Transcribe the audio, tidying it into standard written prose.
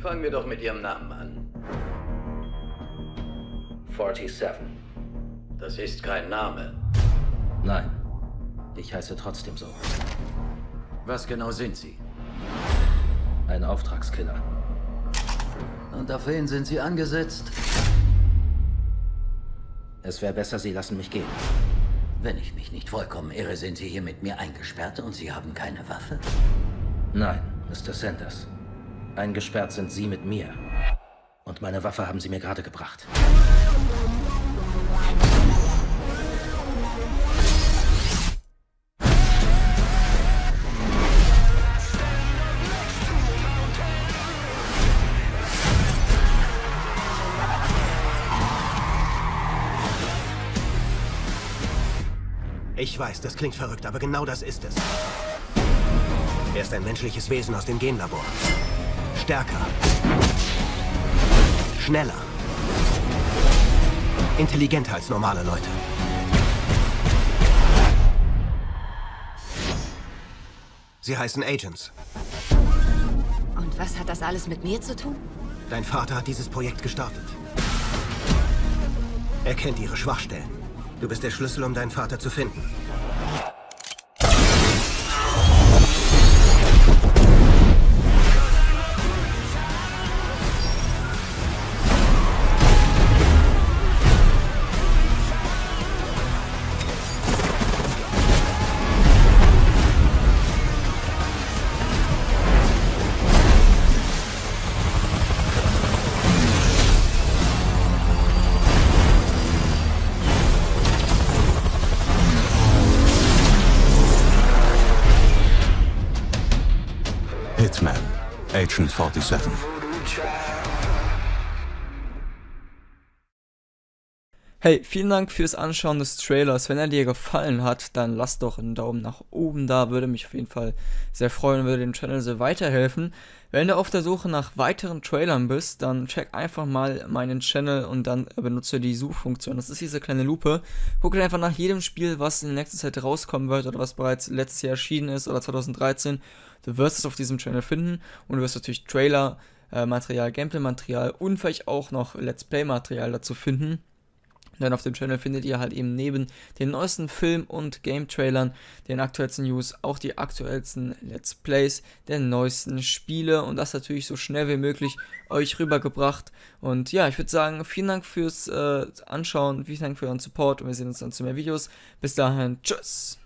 Fangen wir doch mit Ihrem Namen an. 47. Das ist kein Name. Nein, ich heiße trotzdem so. Was genau sind Sie? Ein Auftragskiller. Und auf wen sind Sie angesetzt? Es wäre besser, Sie lassen mich gehen. Wenn ich mich nicht vollkommen irre, sind Sie hier mit mir eingesperrt und Sie haben keine Waffe? Nein, Mr. Sanders. Eingesperrt sind Sie mit mir. Und meine Waffe haben Sie mir gerade gebracht. Ich weiß, das klingt verrückt, aber genau das ist es. Er ist ein menschliches Wesen aus dem Genlabor. Stärker. Schneller. Intelligenter als normale Leute. Sie heißen Agents. Und was hat das alles mit mir zu tun? Dein Vater hat dieses Projekt gestartet. Er kennt ihre Schwachstellen. Du bist der Schlüssel, um deinen Vater zu finden. Hitman, Agent 47. Hey, vielen Dank fürs Anschauen des Trailers. Wenn er dir gefallen hat, dann lass doch einen Daumen nach oben da. Würde mich auf jeden Fall sehr freuen, würde dem Channel sehr weiterhelfen. Wenn du auf der Suche nach weiteren Trailern bist, dann check einfach mal meinen Channel und dann benutze die Suchfunktion. Das ist diese kleine Lupe. Guck einfach nach jedem Spiel, was in der nächsten Zeit rauskommen wird oder was bereits letztes Jahr erschienen ist oder 2013. Du wirst es auf diesem Channel finden und du wirst natürlich Trailer-Material, Gameplay-Material und vielleicht auch noch Let's Play-Material dazu finden. Denn auf dem Channel findet ihr halt eben neben den neuesten Film- und Game-Trailern, den aktuellsten News, auch die aktuellsten Let's Plays der neuesten Spiele und das natürlich so schnell wie möglich euch rübergebracht. Und ja, ich würde sagen, vielen Dank fürs Anschauen, vielen Dank für euren Support und wir sehen uns dann zu mehr Videos. Bis dahin, tschüss!